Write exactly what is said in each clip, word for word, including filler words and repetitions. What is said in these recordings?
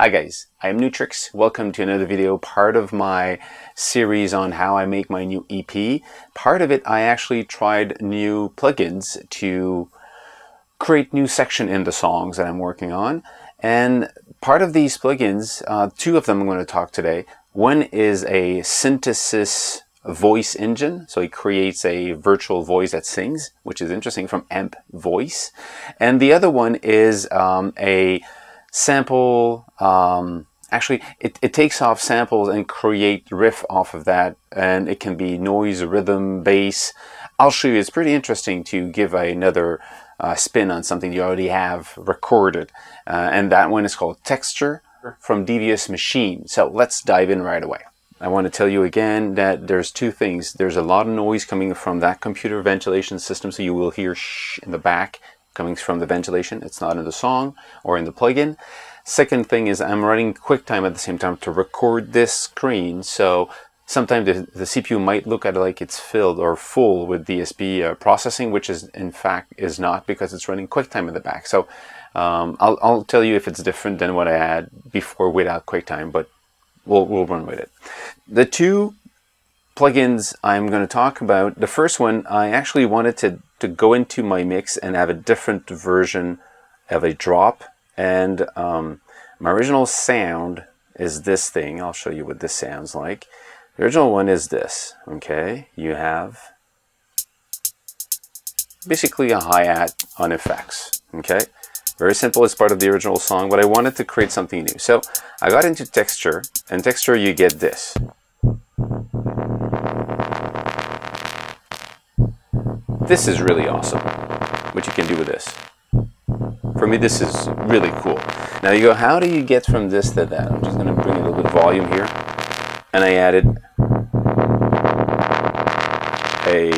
Hi guys, I am Nutrix. Welcome to another video, part of my series on how I make my new E P. Part of it, I actually tried new plugins to create new section in the songs that I'm working on. And part of these plugins, uh, two of them I'm going to talk today. One is a synthesis voice engine, so it creates a virtual voice that sings, which is interesting, from Emvoice. And the other one is um, a sample, um, actually it, it takes off samples and create riff off of that, and it can be noise, rhythm, bass. I'll show you, it's pretty interesting to give another uh, spin on something you already have recorded, uh, and that one is called Texture from Devious Machines. So let's dive in right away. I want to tell you again that there's two things. There's a lot of noise coming from that computer ventilation system, so you will hear shh in the back coming from the ventilation. It's not in the song or in the plugin. Second thing is I'm running QuickTime at the same time to record this screen, so sometimes the, the C P U might look at it like it's filled or full with D S P uh, processing, which is in fact is not, because it's running QuickTime in the back. So um, I'll, I'll tell you if it's different than what I had before without QuickTime, but we'll, we'll run with it. The two plugins I'm going to talk about, the first one, I actually wanted to to go into my mix and have a different version of a drop, and um, my original sound is this thing. I'll show you what this sounds like. The original one is this. Okay, you have basically a hi-hat on effects. Okay, very simple, as part of the original song, but I wanted to create something new, so I got into texture, and texture you get this. This is really awesome, what you can do with this. For me, this is really cool. Now you go, how do you get from this to that? I'm just going to bring a little bit of volume here. And I added a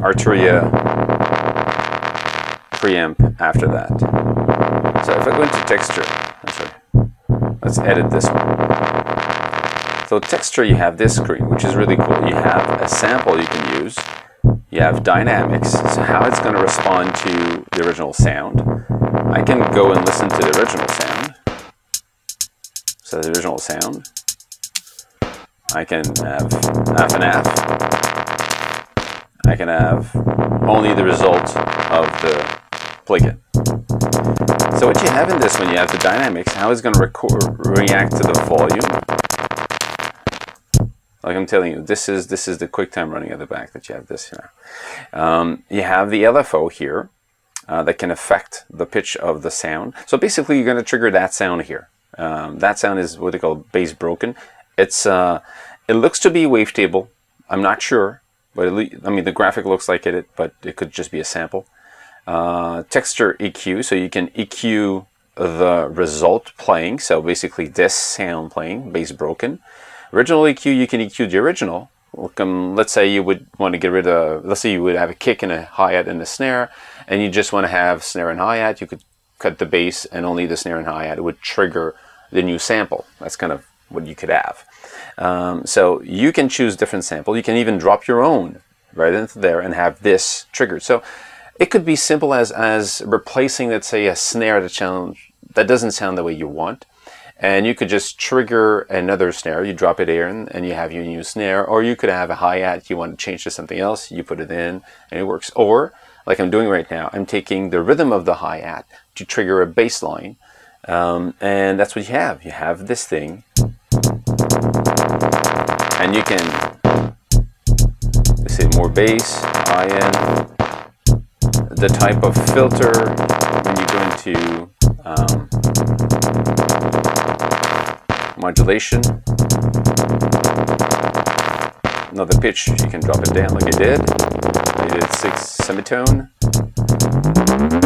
Arturia preamp after that. So if I go into texture, I'm sorry, let's edit this one. So texture, you have this screen, which is really cool. You have a sample you can use. You have dynamics, so how it's going to respond to the original sound. I can go and listen to the original sound. So the original sound. I can have half and half. I can have only the result of the plugin. So what you have in this one, you have the dynamics, how it's going to record, react to the volume. Like I'm telling you, this is this is the QuickTime running at the back that you have this here. Um, you have the L F O here uh, that can affect the pitch of the sound. So basically, you're going to trigger that sound here. Um, that sound is what they call bass broken. It's uh, it looks to be Wavetable. I'm not sure, but at least, I mean the graphic looks like it, but it could just be a sample. Uh, texture E Q, so you can E Q the result playing. So basically, this sound playing bass broken. Original E Q, you can E Q the original. Let's say you would want to get rid of, let's say you would have a kick and a hi-hat and a snare, and you just want to have snare and hi-hat, you could cut the bass and only the snare and hi-hat. It would trigger the new sample. That's kind of what you could have. Um, so you can choose different sample. You can even drop your own right into there and have this triggered. So it could be simple as, as replacing, let's say, a snare that, sound, that doesn't sound the way you want. And you could just trigger another snare, you drop it in and you have your new snare, or you could have a hi-hat you want to change to something else, you put it in and it works. Or, like I'm doing right now, I'm taking the rhythm of the hi-hat to trigger a bass line, um, and that's what you have. You have this thing, and you can, let's say more bass, I N, the type of filter, when you go into um, modulation. Now the pitch, you can drop it down like I did. I did six semitone. You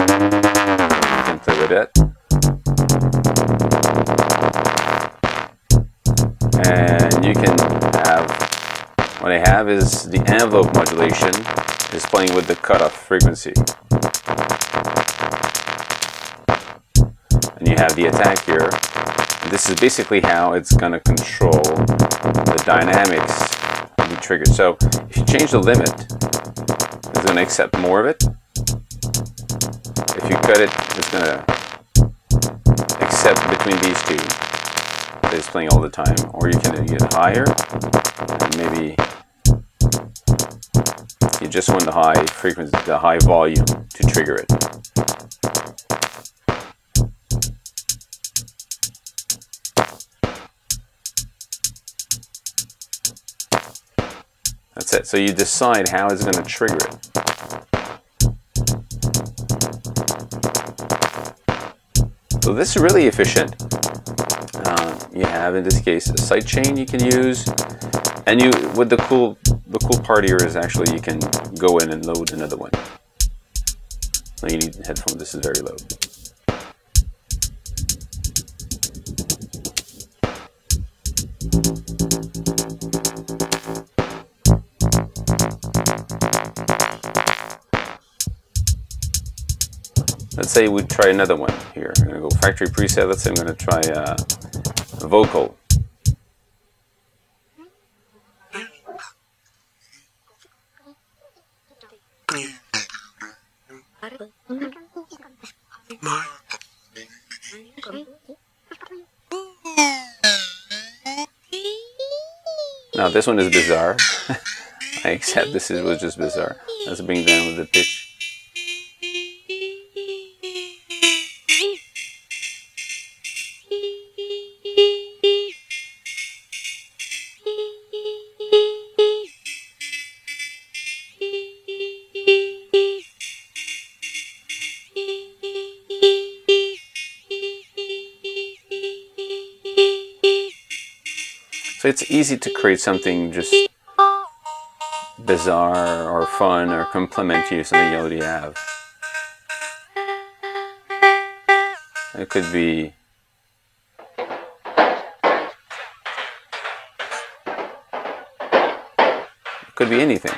can play with it. And you can have, what I have is the envelope modulation is playing with the cutoff frequency. And you have the attack here. This is basically how it's going to control the dynamics of the trigger. So if you change the limit, it's going to accept more of it. If you cut it, it's going to accept step between these two that is playing all the time, or you can get higher, and maybe you just want the high frequency, the high volume to trigger it. That's it. So you decide how it's going to trigger it. So this is really efficient. Uh, you have, in this case, a sidechain you can use, and you, with the cool, the cool part here is actually you can go in and load another one. Now you need headphones. This is very low. Let's say we try another one here. I'm going to go factory preset. Let's say I'm going to try uh, a vocal. Now this one is bizarre. I accept this is, was just bizarre. Let's bring down the pitch. So it's easy to create something just bizarre or fun or complementary to something you already have. It could be... It could be anything.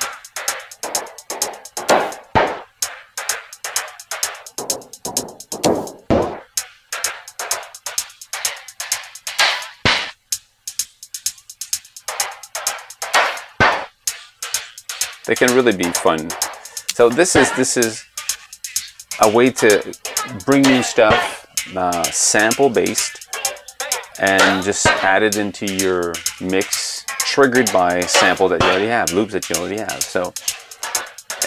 They can really be fun. So this is this is a way to bring new stuff, uh, sample based, and just add it into your mix, triggered by sample that you already have, loops that you already have. So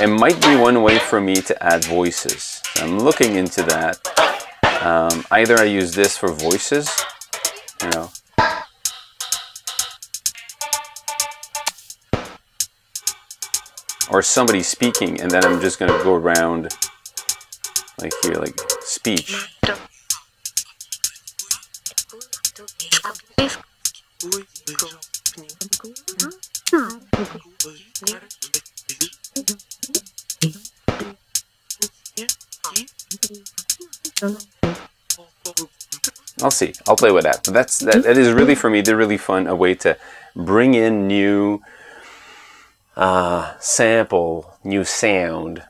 it might be one way for me to add voices. I'm looking into that. Um, either I use this for voices, you know. Or somebody speaking, and then I'm just going to go around like here, like speech. I'll see. I'll play with that. But that's that. That is really, for me, they're really fun. A way to bring in new. Uh, sample, new sound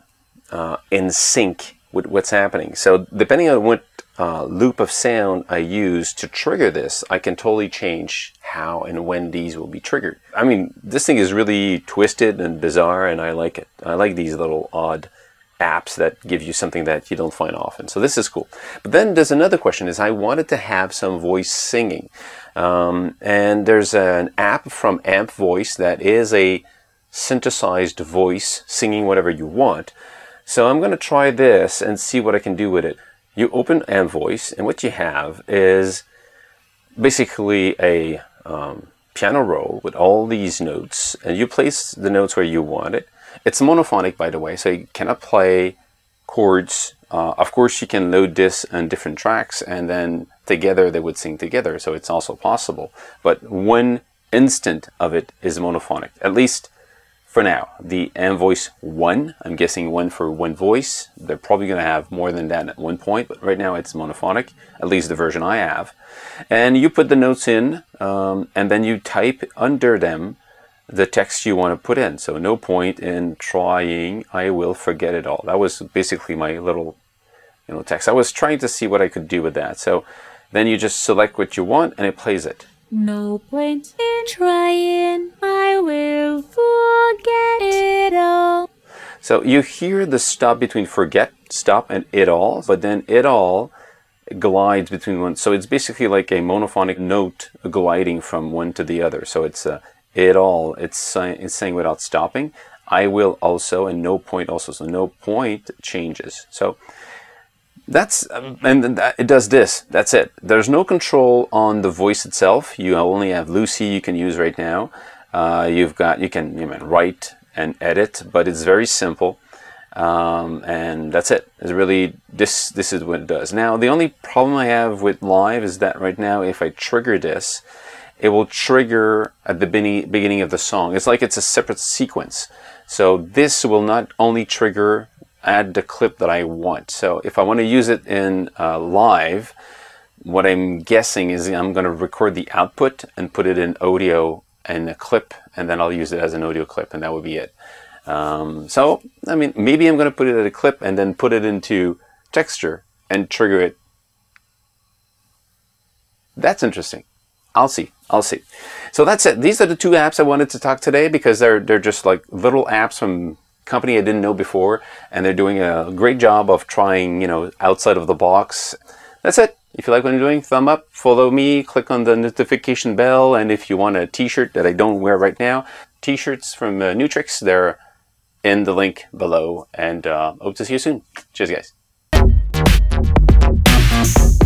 uh, in sync with what's happening. So depending on what uh, loop of sound I use to trigger this, I can totally change how and when these will be triggered. I mean, this thing is really twisted and bizarre, and I like it. I like these little odd apps that give you something that you don't find often. So this is cool. But then there's another question, is I wanted to have some voice singing. Um, and there's an app from Emvoice that is a synthesized voice singing whatever you want. So I'm going to try this and see what I can do with it. You open Emvoice, and what you have is basically a um, piano roll with all these notes, and you place the notes where you want it. It's monophonic, by the way, so you cannot play chords. Uh, of course, you can load this on different tracks, and then together they would sing together, so it's also possible. But one instant of it is monophonic, at least for now. The Emvoice one, I'm guessing one for one voice. They're probably going to have more than that at one point, but right now it's monophonic, at least the version I have. And you put the notes in, um, and then you type under them the text you want to put in. So no point in trying, I will forget it all. That was basically my little, you know, text. I was trying to see what I could do with that. So then you just select what you want, and it plays it. No point in trying, I will forget it all. So you hear the stop between forget, stop, and it all, but then it all glides between one. So it's basically like a monophonic note gliding from one to the other. So it's uh, it all, it's, uh, it's saying without stopping. I will also, and no point also, so no point changes. So that's, um, and then that, it does this, that's it. There's no control on the voice itself. You only have Lucy you can use right now. Uh, you've got, you can you know, write and edit, but it's very simple. Um, and that's it. It's really, this, this is what it does. Now, the only problem I have with live is that right now, if I trigger this, it will trigger at the beginning of the song. It's like it's a separate sequence. So this will not only trigger at the clip that I want. So if I want to use it in uh, live, what I'm guessing is I'm going to record the output and put it in audio and a clip, and then I'll use it as an audio clip, and that would be it. Um, so, I mean, maybe I'm going to put it at a clip and then put it into texture and trigger it. That's interesting. I'll see. I'll see. So that's it. These are the two apps I wanted to talk today because they're, they're just like little apps from a company I didn't know before, and they're doing a great job of trying, you know, outside of the box. That's it. If you like what I'm doing, thumb up, follow me, click on the notification bell, and if you want a t-shirt that I don't wear right now, t-shirts from uh, Nutrix, they're in the link below, and uh, hope to see you soon. Cheers, guys.